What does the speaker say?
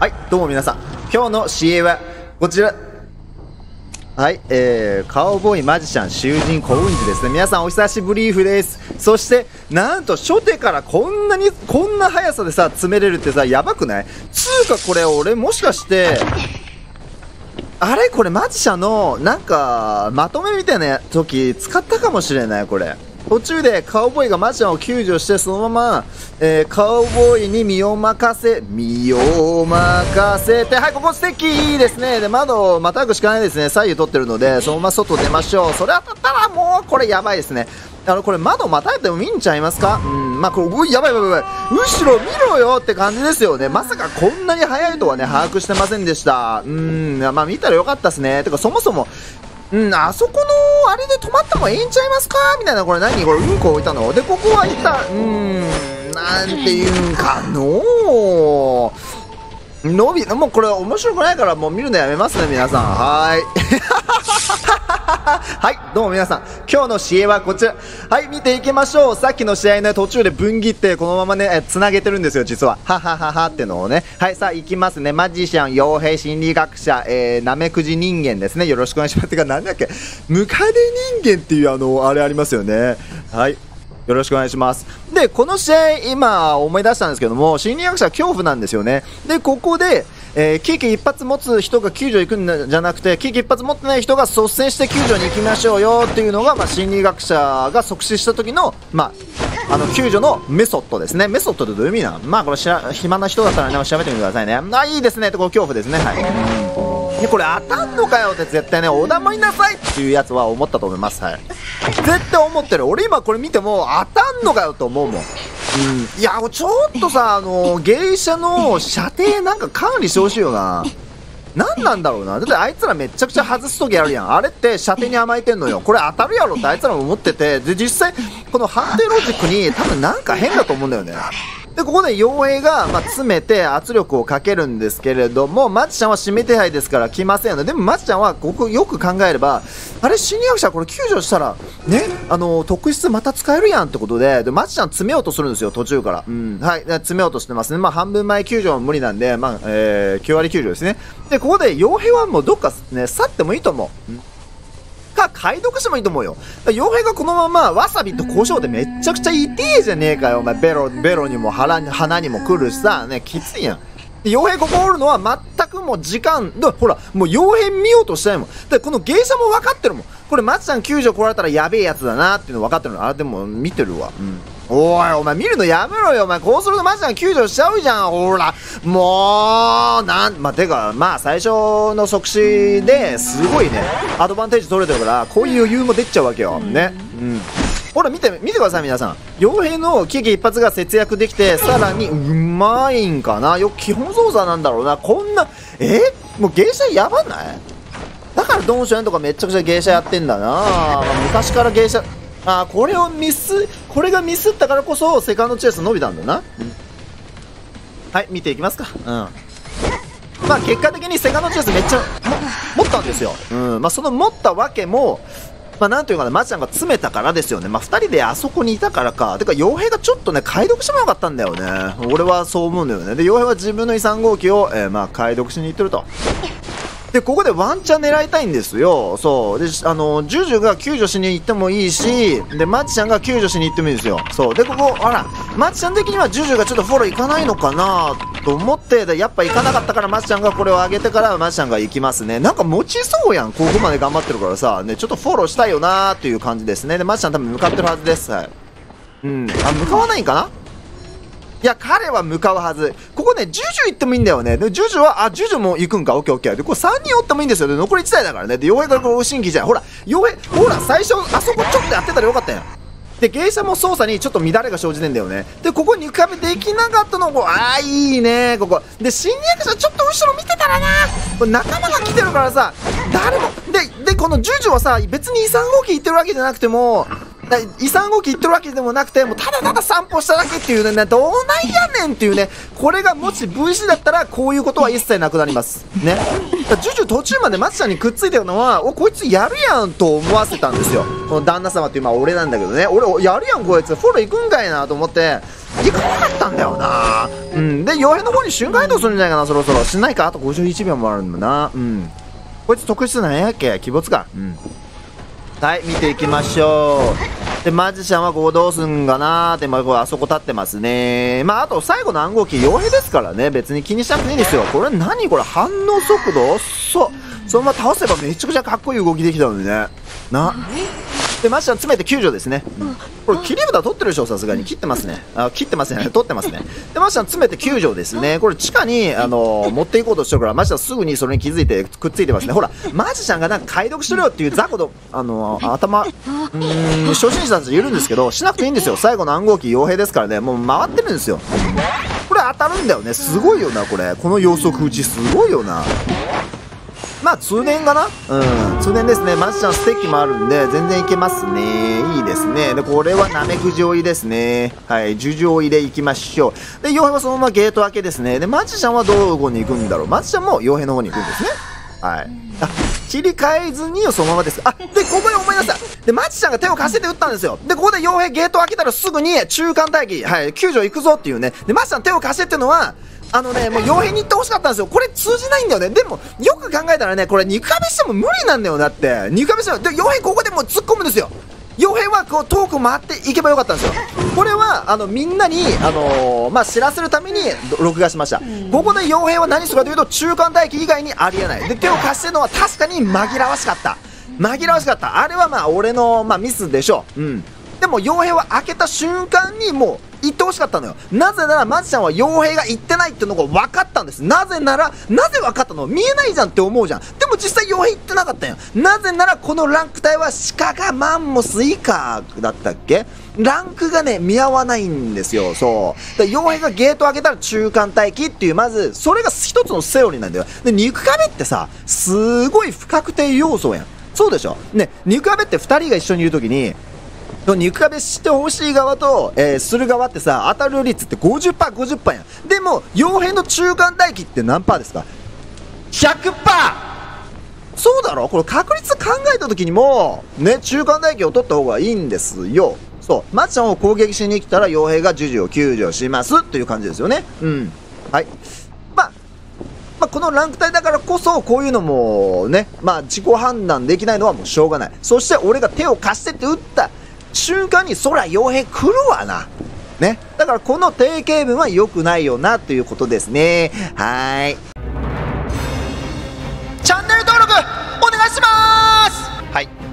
はい、どうも皆さん。今日の CA はこちら。はい、カウボーイマジシャン囚人コウンジですね。皆さんお久しぶりーです。そしてなんと初手からこんな速さでさ詰めれるってさ、やばくない？つうかこれ俺もしかしてあれ、これマジシャのなんかまとめみたいな時使ったかもしれない。これ途中でカウボーイがマジシャンを救助して、そのまま、カウボーイに身を任せて、はい、ここ素敵ですね。で、窓をまたぐしかないですね。左右取ってるので、そのまま外出ましょう。それ当たったらもうこれやばいですね。これ窓またいでもいいんちゃいますか？まあこれ、うい、やばいやばいやばい、後ろ見ろよって感じですよね。まさかこんなに速いとはね、把握してませんでした。まあ見たらよかったですね。てかそもそも、あそこのあれで止まった方がいいんちゃいますかみたいな。これ何これ、うんこ置いたので、ここは一旦、なんていうんかのーのび、もうこれ面白くないからもう見るのやめますね、皆さん。はーい。はい、どうも皆さん。今日の試合はこちら。はい、見ていきましょう。さっきの試合の途中で分切って、このままね、繋げてるんですよ、実は。ははははってのをね。はい、さあ、いきますね。マジシャン、傭兵、心理学者、ナメクジ人間ですね。よろしくお願いします。てか、なんだっけ、ムカデ人間っていう、あれありますよね。はい。よろしくお願いします。で、この試合、今、思い出したんですけども、心理学者は恐怖なんですよね。で、ここで、危機一発持つ人が救助行くんじゃなくて、危機一発持ってない人が率先して救助に行きましょうよっていうのが、心理学者が即死した時の、救助のメソッドですね。メソッドってどういう意味なの？これ暇な人だったらね、調べてみてくださいね。いいですね。これ恐怖ですね。はい。で、これ当たんのかよって絶対ね、お黙りなさいっていうやつは思ったと思います。はい。絶対思ってる。俺今これ見ても、当たんのかよと思うもん。いや、ちょっとさ、芸者の射程なんか管理してほしいよな。何なんだろうな。だってあいつらめちゃくちゃ外すときあるやん。あれって射程に甘えてんのよ。これ当たるやろってあいつらも思ってて、で、実際、この判定ロジックに多分なんか変だと思うんだよね。で、ここで傭兵が、詰めて圧力をかけるんですけれども、マジシャンは指名手配ですから来ませんよね。でもマジシャンはここよく考えれば、あれ、心理学者これ救助したら、ね、特質また使えるやんってことで、マジシャン詰めようとするんですよ、途中から。はい、詰めようとしてますね。半分前救助も無理なんで、9割救助ですね。で、ここで傭兵はもうどっかね、去ってもいいと思う。解読してもいいと思うよ。傭兵がこのままわさびと胡椒でめっちゃくちゃ痛えじゃねえかよ。お前ベロベロにも鼻にも来るしさ、ね、きついやん。傭兵ここおるのは全くもう時間、ほら、もう傭兵見ようとしたいもん。で、この芸者も分かってるもん。これ、マジシャン救助来られたらやべえやつだなっていうの分かってるの。あれ、でも見てるわ。おい、お前見るのやめろよ。お前こうするとマジシャン救助しちゃうじゃん。ほら、もう、てか、最初の即死ですごいね、アドバンテージ取れてるから、こういう余裕も出ちゃうわけよ。ね。ほら、見てください、皆さん。傭兵の危機一発が節約できて、さらに、うまいんかな。基本操作なんだろうな。こんな、もう芸者やばない？だからドンシュエンとかめちゃくちゃ芸者やってんだな。昔から芸者、これがミスったからこそ、セカンドチェイス伸びたんだな。はい、見ていきますか。結果的にセカンドチェイスめっちゃ持ったんですよ。その持ったわけも、なんというかね、マジシャンが詰めたからですよね。2人であそこにいたからか。てか、傭兵がちょっとね、解読してもよかったんだよね。俺はそう思うんだよね。で、傭兵は自分の遺産号機を、解読しに行ってると。で、ここでワンチャン狙いたいんですよ。そう。で、ジュジュが救助しに行ってもいいし、で、マジシャンが救助しに行ってもいいんですよ。そう。で、ここ、マジシャン的にはジュジュがちょっとフォロー行かないのかなと思って、で、やっぱ行かなかったからマジシャンがこれを上げてからマジシャンが行きますね。なんか持ちそうやん。ここまで頑張ってるからさ、ね、ちょっとフォローしたいよなーという感じですね。で、マジシャン多分向かってるはずです。はい。向かわないんかないや、彼は向かうはず。ここね、ジュジュ行ってもいいんだよね。で、ジュジュは、ジュジュも行くんか。オッケーオッケー。で、これ3人おってもいいんですよ。で、残り1台だからね。で、傭兵からこう、新規じゃん。ほら、傭兵、最初、あそこちょっとやってたらよかったやん。で、芸者も操作にちょっと乱れが生じてんだよね。で、ここに床目できなかったのを、いいね、ここ。で、新役者ちょっと後ろ見てたらな、これ仲間が来てるからさ、誰も、で、このジュジュはさ、別に遺産放棄行ってるわけじゃなくても、遺産動き言ってるわけでもなくて、もうただただ散歩しただけっていうね、どうなんやねんっていうね、これがもし VC だったら、こういうことは一切なくなります。ね。ジュジュ途中までマジシャンにくっついてるのは、こいつやるやんと思わせたんですよ。この旦那様っていう、俺なんだけどね、俺やるやんこいつ、フォロー行くんかいなと思って、行かなかったんだよな。うん。で、傭兵の方に瞬間移動するんじゃないかな、そろそろ。しないか？あと51秒もあるんだな。うん。こいつ特殊なんやっけ？鬼没か。うん。はい、見ていきましょう。で、マジシャンはここどうすんかなーって、まあ、これあそこ立ってますね。まあ、あと最後の暗号機、傭兵ですからね。別に気にしなくていいですよ。これ何これ反応速度？そう。そのまま倒せばめちゃくちゃかっこいい動きできたのにね。な。で、マッシャン詰めて救助ですね。これ、切り札取ってるでしょ、さすがに。切ってますね。あ、切ってますね。取ってますね。で、マッシャン詰めて救助ですね。これ、地下に、持っていこうとしてるから、マッシャンすぐにそれに気づいて、くっついてますね。ほら、マジシャンがなんか解読しろよっていう雑魚の、頭、初心者たちいるんですけど、しなくていいんですよ。最後の暗号機、傭兵ですからね、もう回ってるんですよ。これ、当たるんだよね。すごいよな、これ。この予測打ち、すごいよな。まあ通年かな、うん、通年ですね。マジシャンステッキもあるんで、全然いけますね。いいですね。で、これはナメクジ追いですね。はい、十条入れいきましょう。で、傭兵はそのままゲート開けですね。で、マジシャンはどこに行くんだろう。マジシャンも傭兵の方に行くんですね。はい。あ、切り替えずにそのままです。あ、で、ここで思い出した。で、マジシャンが手を貸してて撃ったんですよ。で、ここで傭兵ゲート開けたらすぐに中間待機、はい、救助行くぞっていうね。で、マジシャン手を貸してっていうのは、もう傭兵に行ってほしかったんですよ。これ通じないんだよね。でも、よく考えたらね、これ肉壁しても無理なんだよ。だって、肉壁しても、で、傭兵ここでもう突っ込むんですよ。傭兵はこう遠く回っていけばよかったんですよ。これは、みんなに、まあ、知らせるために録画しました。ここで傭兵は何するかというと、中間待機以外にありえない。で、手を貸してるのは確かに紛らわしかった。紛らわしかった。あれはまあ、俺の、まあ、ミスでしょう。うん。でも、傭兵は開けた瞬間にもう、行ってほしかったのよ。なぜならマジシャンは傭兵が行ってないってのが分かったんです。なぜ分かったの？見えないじゃんって思うじゃん。でも実際傭兵行ってなかったよ。なぜならこのランク帯は鹿がマンモス以下だったっけ？ランクがね、見合わないんですよ。そう。だから傭兵がゲート開けたら中間待機っていう、まず、それが一つのセオリーなんだよ。で、肉壁ってさ、すごい不確定要素やん。そうでしょ？ね、肉壁って2人が一緒にいるときに、肉壁してほしい側と、する側ってさ、当たる率って 50%、50% やん。でも、傭兵の中間待機って何パーですか？ 100%！ そうだろ？これ確率考えた時にも、ね、中間待機を取った方がいいんですよ。そう。マッチョンを攻撃しに来たら、傭兵がジュジュを救助しますという感じですよね。うん。はい。まあ、このランク帯だからこそ、こういうのもね、まあ、自己判断できないのはもうしょうがない。そして、俺が手を貸してって打った瞬間にそら傭兵来るわな。ね。だからこの定型文は良くないよなということですね。はい。チャンネル登録お願いします。はい。